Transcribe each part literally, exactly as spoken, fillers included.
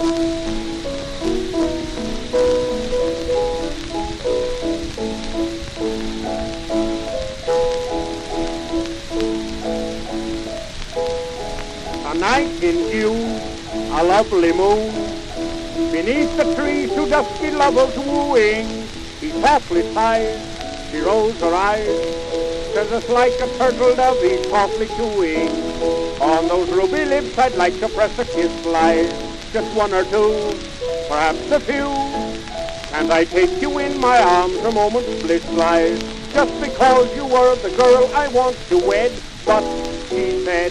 A night in June, a lovely moon, beneath the trees two dusky lovers wooing. He softly sighs, she rolls her eyes, says it's like a turtle dove he's softly cooing. On those ruby lips I'd like to press a kiss lies, just one or two, perhaps a few. And I take you in my arms, a moment's bliss lies, just because you were the girl I want to wed. But she said,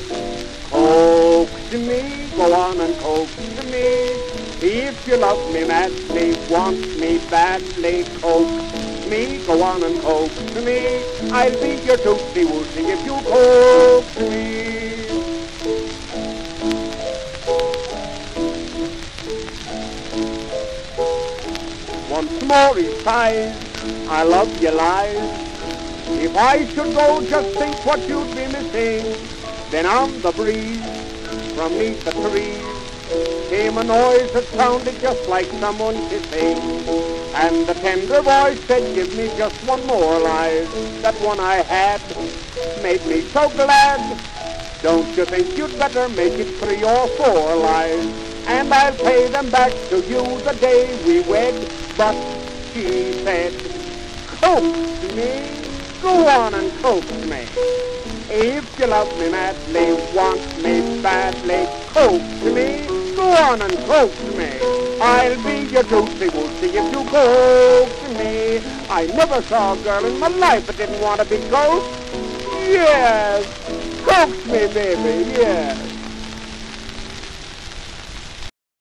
coax me, go on and coax me. If you love me madly, want me badly, coax me, go on and coax me. I'll be your tootsie-woosie if you coax me. Once more he sighs, I love your lies. If I should go, just think what you'd be missing. Then on the breeze, from 'neath the trees, came a noise that sounded just like someone kissing. And the tender voice said, give me just one more life. That one I had made me so glad. Don't you think you'd better make it three or four lives? And I'll pay them back to you the day we wed. But she said, coax me. Go on and coax me. If you love me madly, want me badly, coax me. Go on and coax me. I'll be your tootsie-woosie if you coax me. I never saw a girl in my life that didn't want to be coaxed. Yes, coax me, baby, yes.